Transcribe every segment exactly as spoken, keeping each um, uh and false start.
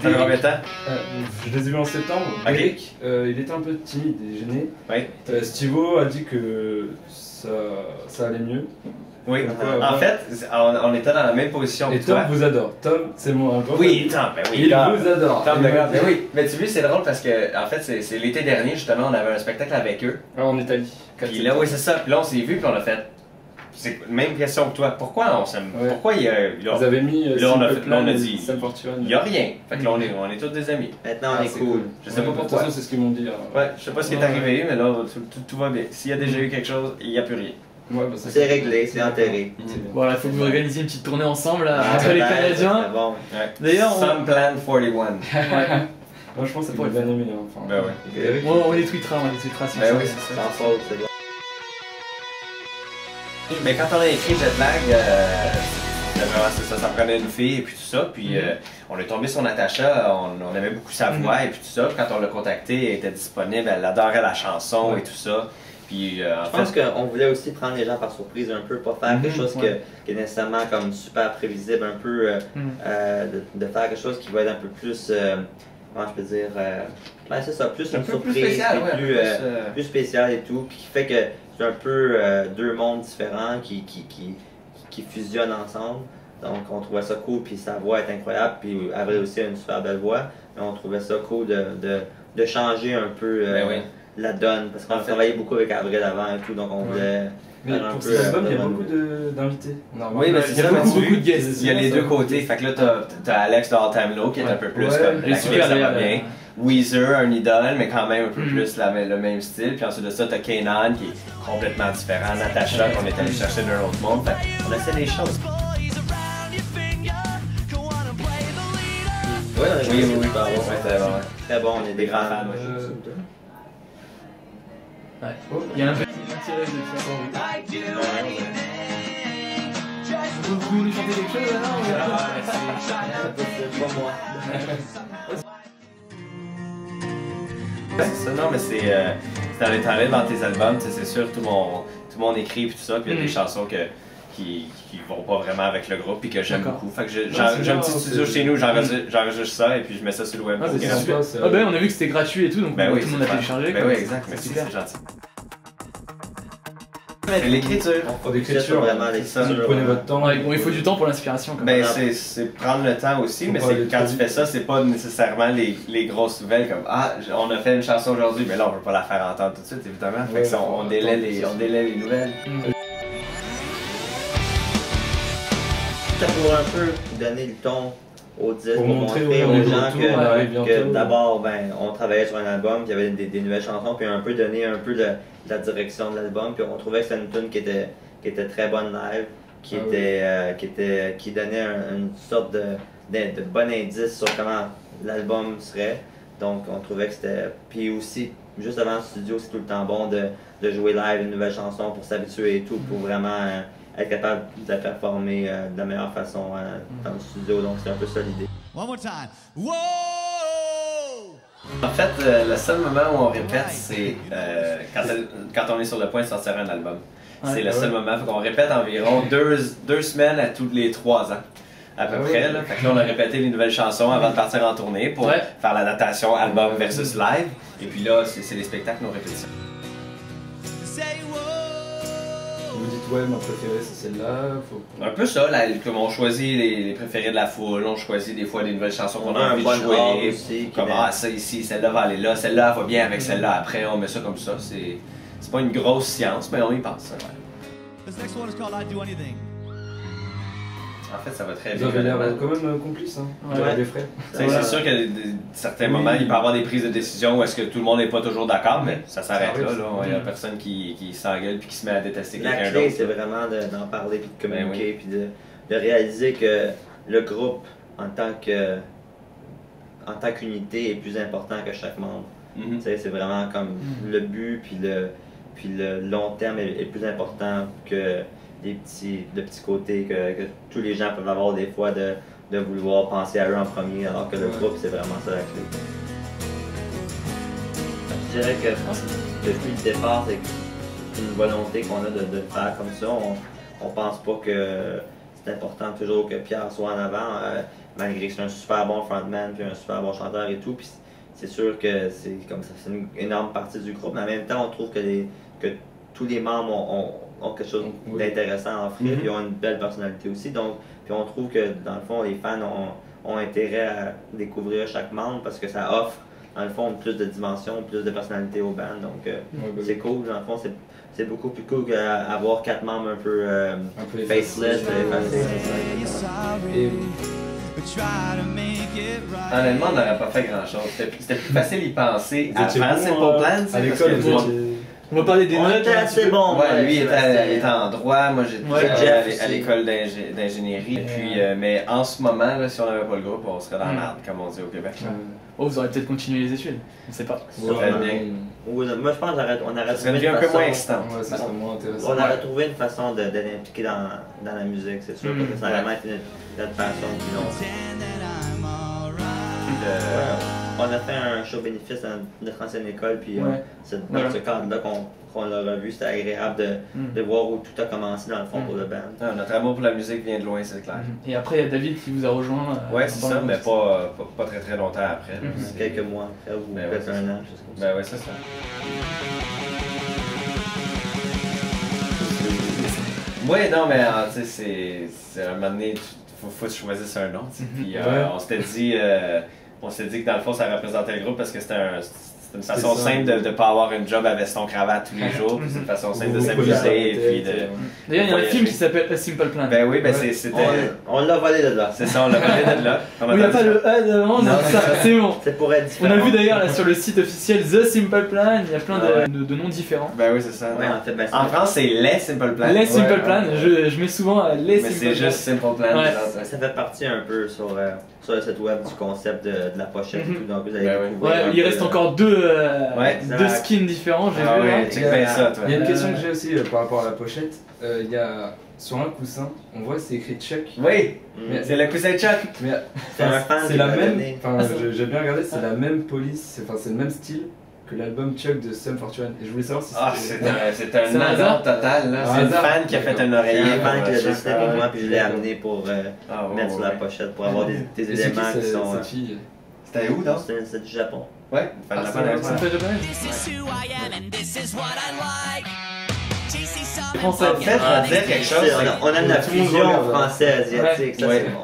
Ça fait combien de temps? euh, Je les ai vus en septembre. Okay. Derek, euh, il était un peu timide et gêné. Ouais. Euh, Steve-o a dit que ça, ça allait mieux. Oui, donc, euh, en ouais. fait, on, on était dans la même position. Et que Tom toi. vous adore. Tom, c'est mon rapport. Oui, Tom, ben oui. Il Tom. vous adore. Tom, de mais oui. Mais tu vois, c'est drôle parce que, en fait, c'est l'été dernier, justement, on avait un spectacle avec eux. Alors, en Italie. Puis là, oui, c'est ça. Puis là, on s'est vu, puis on a fait. C'est même question que toi. Pourquoi on s'aime? Ouais. Pourquoi il y a. Là, vous avez mis. Euh, là, on a, fait, là, on a dit. Il n'y a rien. Fait que là, on est, on est tous des amis. Maintenant, on ah, est cool. cool. Je sais ouais, pas pourquoi. C'est ce qu'ils m'ont dit. Alors. Ouais, je sais pas ce qui est arrivé, mais là, tout, tout, tout va bien. S'il y a déjà eu quelque chose, il n'y a plus rien. Ouais, bah c'est réglé, c'est enterré. Mmh. Voilà, il faut que vous organisiez une petite tournée ensemble là, entre les Canadiens. Bon. Ouais. D'ailleurs, on... Some Plan quarante et un. Ouais. Moi je pense que ça pourrait être bien aimé. Enfin. Ben ouais. Okay. Bon, on les tweetera, on les tweetera si ben oui, c'est ça. C'est bien. Mais quand on a écrit JetBag, euh, ça, ça prenait une fille et puis tout ça. Puis mmh. euh, on est tombé sur Natasha, on, on aimait beaucoup sa voix mmh. et puis tout ça. Quand on l'a contactée, elle était disponible, elle adorait la chanson ouais. et tout ça. Puis, euh, je pense qu'on voulait aussi prendre les gens par surprise un peu, pas faire mmh, quelque chose ouais. que, qui est nécessairement comme super prévisible, un peu euh, mmh. euh, de, de faire quelque chose qui va être un peu plus, euh, comment je peux dire, euh, ben c'est ça, plus un une peu surprise, plus spécial, ouais, plus, plus, euh, euh... plus spécial et tout, puis qui fait que c'est un peu euh, deux mondes différents qui, qui, qui, qui fusionnent ensemble. Donc on trouvait ça cool, puis sa voix est incroyable, puis Avril aussi a une super belle voix, mais on trouvait ça cool de, de, de changer un peu. Euh, ben oui. La donne, parce qu'on travaillait beaucoup avec Avril avant et tout, donc on voulait. Mais pour cet album, il y a beaucoup d'invités. Oui, mais c'est ça, beaucoup de guests. Il y a les deux côtés. Fait que là, t'as Alex de All Time Low qui est un peu plus comme. Les super, ça va bien. Weezer, un idole, mais quand même un peu plus le même style. Puis ensuite de ça, t'as Kanon qui est complètement différent. Natasha, qu'on est allé chercher d'un autre monde. Fait qu'on essaie des choses. Oui, oui, oui, pardon. Très bon, on est des grands fans. Ouais. Oh, il y a un peu de tirage de chanson. Vous voulez nous chanter quelque chose là? C'est ça, non, mais c'est euh, dans les talents, dans tes albums, c'est sûr, tout le monde, tout le monde écrit et tout ça, puis il y a des chansons que, qui, qui vont pas vraiment avec le groupe et que j'aime beaucoup. Fait que j'ai un petit studio chez nous, j'enregistre ça et puis je mets ça sur le web. Ah, c'est super. Ah ben on a vu que c'était gratuit et tout, donc ben oui, tout le monde a téléchargé. Ben oui, exact, c'est super gentil. L'écriture. L'écriture, vraiment, l'écriture. Prenez votre temps. Il faut du temps pour l'inspiration. Ben c'est prendre le temps aussi, mais quand tu fais ça, c'est pas nécessairement les grosses nouvelles comme ah, on a fait une chanson aujourd'hui, mais là on veut pas la faire entendre tout de suite, évidemment. Fait que on délaie les nouvelles. Pour un peu donner le ton au disque, pour, pour montrer, montrer aux, aux gens tout, que, ouais, que d'abord ben, on travaillait sur un album, qu'il y avait des, des nouvelles chansons, puis un peu donner un peu le, la direction de l'album, puis on trouvait que c'était une tune qui était, qui était très bonne live, qui, ah était, oui. euh, qui, était, qui donnait un, une sorte de, de, de bon indice sur comment l'album serait, donc on trouvait que c'était... Puis aussi, juste avant le studio, c'est tout le temps bon de, de jouer live une nouvelle chanson pour s'habituer et tout, pour vraiment... Euh, être capable de la performer euh, de la meilleure façon euh, dans le studio, donc c'est un peu ça l'idée. One more time. Wow! En fait, euh, le seul moment où on répète, c'est euh, quand, quand on est sur le point de sortir un album. C'est ouais, le seul ouais. moment. Fait qu'on répète environ deux, deux semaines à tous les trois ans, à peu ouais, près. Là. Fait que là, on a répété les nouvelles chansons avant de partir en tournée pour ouais. faire la datation album versus live. Et puis là, c'est les spectacles, nos répétitions. Vous dites ouais, ma préférée c'est celle-là. Faut... Un peu ça, là, comme on choisit les, les préférés de la foule, on choisit des fois des nouvelles chansons qu'on a envie de jouer. Aussi, comme ah, ça ici, celle-là va aller là, celle-là va bien avec celle-là. Après, on met ça comme ça. C'est pas une grosse science, mais on y pense. Ouais. En fait, ça va très bien. Vous avez l'air quand même complice, hein, ouais. Ouais. des frais. C'est sûr qu'à certains oui. moments, il peut y avoir des prises de décision où est-ce que tout le monde n'est pas toujours d'accord, mais ça s'arrête là. Il n'y a personne qui, qui s'engueule puis qui se met à détester quelqu'un d'autre. La clé, c'est vraiment d'en de, parler puis de communiquer ben oui. puis de, de réaliser que le groupe, en tant que en tant qu'unité, est plus important que chaque membre. Mm-hmm. C'est vraiment comme mm-hmm. le but puis le, puis le long terme est, est plus important que... Des petits, de petits côtés que, que tous les gens peuvent avoir des fois de, de vouloir penser à eux en premier, alors que le groupe, c'est vraiment ça la clé. Je dirais que depuis le départ, c'est une volonté qu'on a de, de faire comme ça. On, on pense pas que c'est important toujours que Pierre soit en avant, euh, malgré que c'est un super bon frontman puis un super bon chanteur et tout. Puis c'est sûr que c'est comme ça, c'est une énorme partie du groupe, mais en même temps on trouve que, les, que tous les membres ont, ont, ont quelque chose oui. d'intéressant à offrir, mm-hmm. puis ont une belle personnalité aussi. Donc, puis on trouve que dans le fond les fans ont, ont intérêt à découvrir chaque membre parce que ça offre dans le fond plus de dimensions, plus de personnalité aux bandes. Donc euh, oui, oui. c'est cool, dans le fond c'est c'est beaucoup plus cool qu'avoir quatre membres un peu, euh, un peu faceless, facile. Honnêtement, on n'aurait pas fait grand-chose. C'était plus facile d'y penser avant Simple Plan. À l'école, on va parler des notes. C'était bon. Ouais, lui était en droit, moi j'étais à l'école d'ingénierie. Mais en ce moment, si on n'avait pas le groupe, on serait dans la merde, comme on dit au Québec. Oh, vous aurez peut-être continué les études, on ne sait pas. Moi je pense qu'on aurait trouvé un peu moins excitant. On aurait trouvé une façon de l'impliquer dans la musique, c'est sûr, parce que ça a vraiment été notre passion depuis longtemps. On a fait un show bénéfice dans notre ancienne école, puis ouais. euh, c'est dans ouais. ce cadre-là qu'on qu l'a revu. C'était agréable de, mm. de voir où tout a commencé dans le fond mm. pour le band. Ah, notre amour pour la musique vient de loin, c'est clair. Mm. Et après, il y a David qui vous a rejoint. Euh, ouais, c'est ça, mais pas, pas, pas très très longtemps après. Mm. Mm. Quelques mois après, ou ben peut-être ouais, un an, juste comme ça. Ben ouais, c'est ça. Ouais, non, mais tu sais, c'est un moment donné, il faut que tu choisisses un nom. Puis euh, ouais. on s'était dit. Euh, On s'est dit que dans le fond, ça représentait le groupe parce que c'était un, une façon simple de ne pas avoir une job à veston-cravate tous les jours. C'est une façon simple de s'amuser et puis de... D'ailleurs, il y a un film qui s'appelle The Simple Plan. Ben oui, ben c'était... On l'a volé de là. C'est ça, on l'a volé de là. On n'a pas le A devant, c'est bon. C'est pour être différent. On a vu d'ailleurs sur le site officiel The Simple Plan, il y a plein de noms différents. Ben oui, c'est ça. En France, c'est Les Simple Plan. Les Simple Plan, je mets souvent Les Simple Plan. Mais c'est juste Simple Plan. Ça fait partie un peu sur... sur le site web du concept de, de la pochette mm-hmm. et tout, donc vous allez ben oui. ouais, il reste euh... encore deux, euh, ouais, deux skins différents, j'ai ah vu. Ouais, il, y a, ça, toi. il y a une question que j'ai aussi euh, par rapport à la pochette, euh, il y a sur un coussin, on voit c'est écrit Chuck. Oui, mm. c'est le coussin Chuck. C'est la même, enfin j'ai bien regardé, c'est ah. la même police, c'est le même style que l'album Chuck de Sum Fortune. Et je voulais savoir si c'était... Ah, c'est un hasard total là. C'est une fan qui a fait un oreiller. C'est une fan qui l'a décidé pour moi, puis je l'ai amené pour mettre sur la pochette, pour avoir des éléments qui sont... C'était où, non? C'était du Japon. Ouais, fan de la fan. C'est du Japon? On s'en fait dire quelque chose. On a la fusion français-asiatique.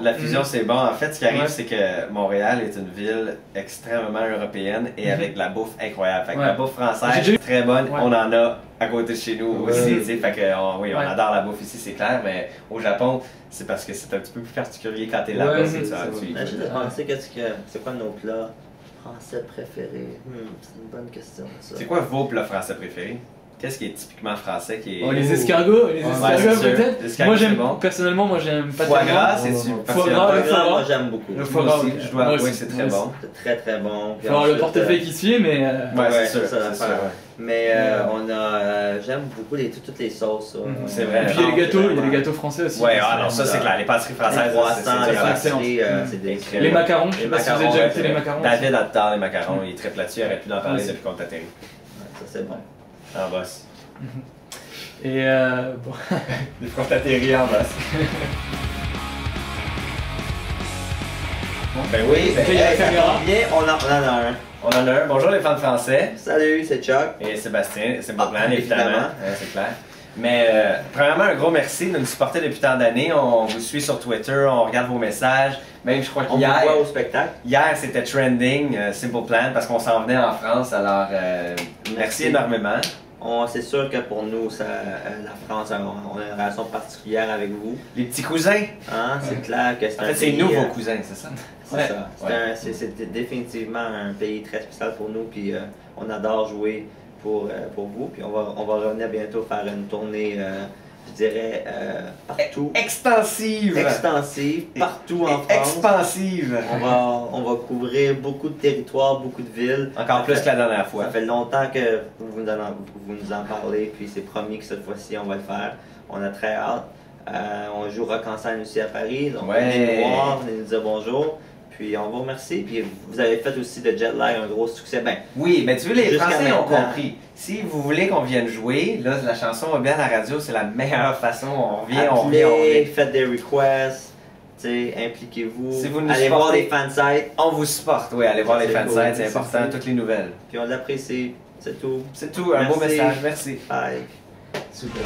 La fusion, c'est bon. En fait, ce qui arrive, c'est que Montréal est une ville extrêmement européenne et avec de la bouffe incroyable. Fait que la bouffe française est très bonne. On en a à côté de chez nous aussi. Fait que oui, on adore la bouffe ici, c'est clair. Mais au Japon, c'est parce que c'est un petit peu plus particulier quand t'es là-bas. Je qu'est-ce que c'est quoi nos plats français préférés? C'est une bonne question. C'est quoi vos plats français préférés? Qu'est-ce qui est typiquement français qui est... Oh, les escargots, les escargots peut-être. Moi j'aime, personnellement moi j'aime pas foie gras, c'est foie gras, moi j'aime beaucoup. Le foie gras, je dois avouer que c'est très bon. C'est très très bon. Il faut avoir le portefeuille qui suit mais... Ouais, c'est ça l'affaire. Mais on a... J'aime beaucoup toutes les sauces. C'est vrai. Et puis il y a les gâteaux, il y a les gâteaux français aussi. Ouais, ah non, ça c'est clair, les pâtisseries françaises, c'est excellent. Les macarons, je sais pas si vous avez déjà goûté les macarons. David adore les macarons, il est très là-dessus, il aurait pu d'en parler depuis qu'on t'a atterri. Ça c'est bon. En boss. Et euh... bon... Les frontes atterris en boss. Ben oui, ben, hey, bien, on en a un. On en a un. Bonjour les fans français. Salut, c'est Chuck. Et Sébastien, c'est mon plan, évidemment. Ouais, c'est clair. Mais euh, premièrement, un gros merci de nous supporter depuis tant d'années. On vous suit sur Twitter, on regarde vos messages. Même je crois qu'hier, au spectacle. Hier c'était trending, euh, Simple Plan, parce qu'on s'en venait en France. Alors euh, merci. merci énormément. C'est sûr que pour nous, ça, euh, la France, on, on a une relation particulière avec vous. Les petits cousins. Hein, c'est ouais. clair que c'est. En fait, c'est nous vos cousins, c'est ça. C'est ouais. ça. C'est ouais. définitivement un pays très spécial pour nous. Puis euh, on adore jouer. Pour, euh, pour vous, puis on va, on va revenir bientôt faire une tournée, euh, je dirais, euh, partout. Extensive! Extensive, partout en France. Expansive! On va, on va couvrir beaucoup de territoires, beaucoup de villes. Encore plus que la dernière fois. Ça fait longtemps que vous nous en, vous nous en parlez, puis c'est promis que cette fois-ci, on va le faire. On a très hâte. Euh, on joue Rock en scène aussi à Paris, donc venez nous voir, venez nous dire bonjour. Puis on vous remercie. Puis vous avez fait aussi de Jetlag un gros succès. Ben, oui, mais tu veux, les Français ont compris. Si vous voulez qu'on vienne jouer, là, la chanson va bien à la radio, c'est la meilleure façon. On revient, on revient, on revient. Faites des requests, impliquez-vous. Si vous nous allez supportez, voir les fansites. On vous supporte, oui, allez voir les fansites, c'est important, toutes les nouvelles. Puis on l'apprécie, c'est tout. C'est tout, un beau message, merci. Bye. Super.